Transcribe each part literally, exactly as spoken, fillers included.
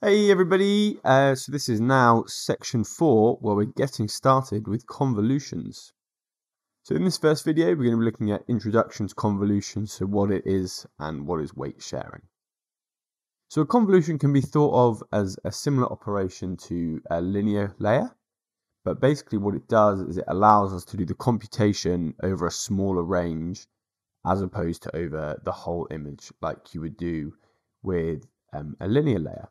Hey everybody, uh, so this is now section four where we're getting started with convolutions. So in this first video we're going to be looking at introduction to convolutions, so what it is and what is weight sharing. So a convolution can be thought of as a similar operation to a linear layer, but basically what it does is it allows us to do the computation over a smaller range as opposed to over the whole image like you would do with um, a linear layer.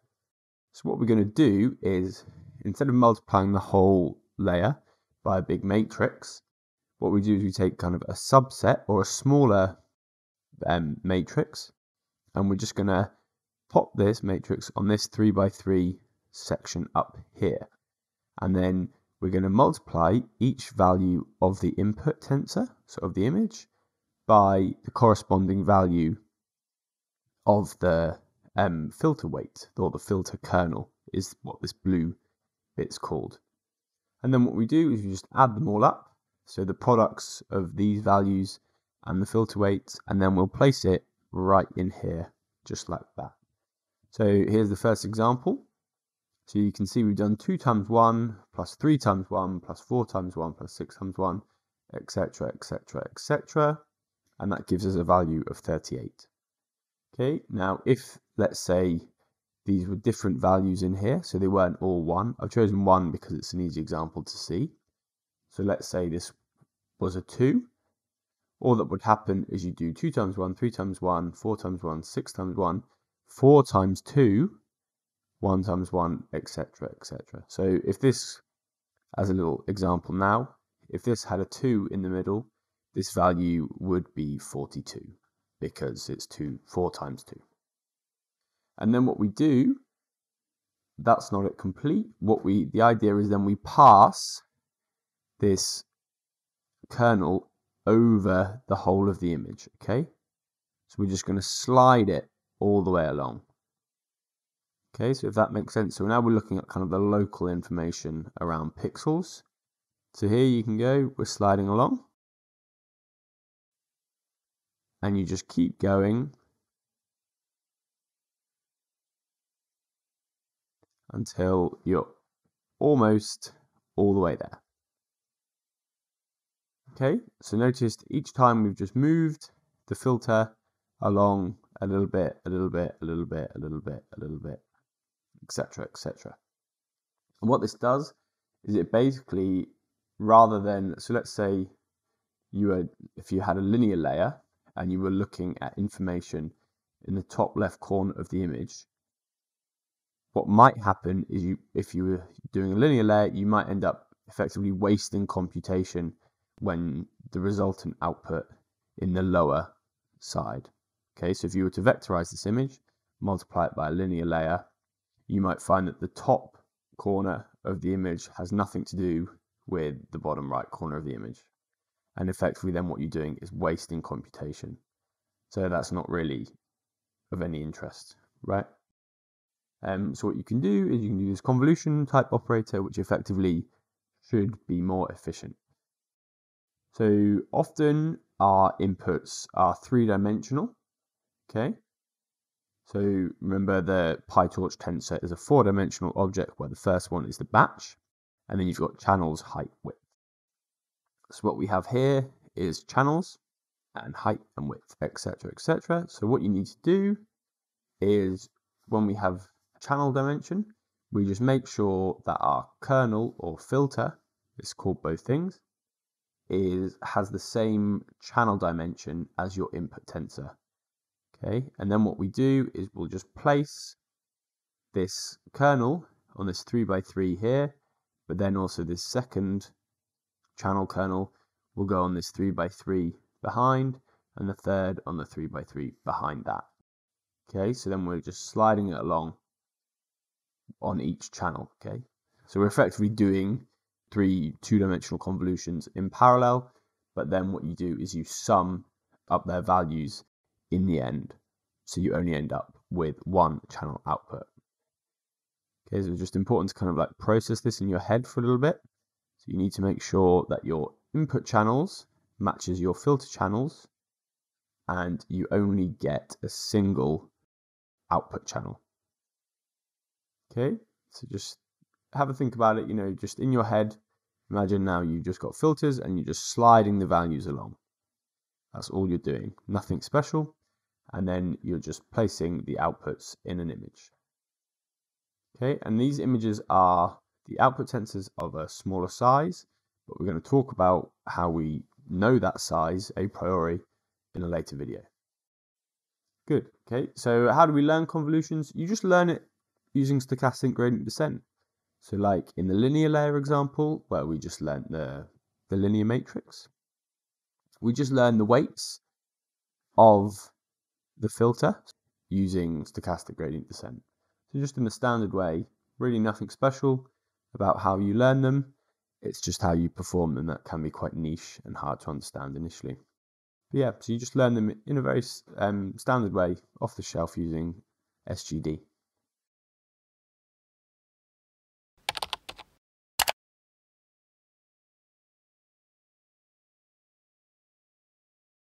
So what we're going to do is, instead of multiplying the whole layer by a big matrix, what we do is we take kind of a subset or a smaller um, matrix, and we're just going to pop this matrix on this three by three section up here. And then we're going to multiply each value of the input tensor, so of the image, by the corresponding value of the Um, filter weight, or the filter kernel is what this blue bit's called. And then what we do is we just add them all up, so the products of these values and the filter weights, and then we'll place it right in here just like that. So here's the first example. So you can see we've done two times one plus three times one plus four times one plus six times one, etc, etc, etc, and that gives us a value of thirty-eight. Okay, now if, let's say, these were different values in here, so they weren't all one. I've chosen one because it's an easy example to see. So let's say this was a two. All that would happen is you do two times one, three times one, four times one, six times one, four times two, one times one, et cetera, et cetera. So if this, as a little example now, if this had a two in the middle, this value would be forty-two. Because it's two, four times two. And then what we do, that's not it complete. What we, the idea is then we pass this kernel over the whole of the image, okay? So we're just going to slide it all the way along. Okay, so if that makes sense. So now we're looking at kind of the local information around pixels. So here you can go, we're sliding along. And you just keep going until you're almost all the way there. Okay, so notice each time we've just moved the filter along a little bit, a little bit, a little bit, a little bit, a little bit, et cetera, et cetera. And what this does is it basically, rather than, so let's say you were, if you had a linear layer, and you were looking at information in the top left corner of the image, what might happen is you, if you were doing a linear layer, you might end up effectively wasting computation when the resultant output in the lower side. Okay, so if you were to vectorize this image, multiply it by a linear layer, you might find that the top corner of the image has nothing to do with the bottom right corner of the image. And effectively then what you're doing is wasting computation. So that's not really of any interest, right? Um, so what you can do is you can do this convolution type operator, which effectively should be more efficient. So often our inputs are three-dimensional, okay? So remember the PyTorch tensor is a four-dimensional object where the first one is the batch, and then you've got channels, height, width. So what we have here is channels and height and width, et cetera, et cetera. So what you need to do is when we have a channel dimension, we just make sure that our kernel or filter, it's called both things, is has the same channel dimension as your input tensor. Okay, and then what we do is we'll just place this kernel on this three by three here, but then also this second channel kernel will go on this three by three behind, and the third on the three by three behind that. Okay, so then we're just sliding it along on each channel, okay? So we're effectively doing three two-dimensional convolutions in parallel, but then what you do is you sum up their values in the end, so you only end up with one channel output. Okay, so it's just important to kind of like process this in your head for a little bit. You need to make sure that your input channels matches your filter channels, and you only get a single output channel. Okay, so just have a think about it, you know, just in your head. Imagine now you've just got filters and you're just sliding the values along. That's all you're doing, nothing special. And then you're just placing the outputs in an image. Okay, and these images are the output sensors of a smaller size, but we're going to talk about how we know that size a priori in a later video. Good, okay, so how do we learn convolutions? You just learn it using stochastic gradient descent. So like in the linear layer example, where we just learned the, the linear matrix, we just learned the weights of the filter using stochastic gradient descent. So just in the standard way, really nothing special about how you learn them. It's just how you perform them that can be quite niche and hard to understand initially. But yeah, so you just learn them in a very um, standard way off the shelf using S G D.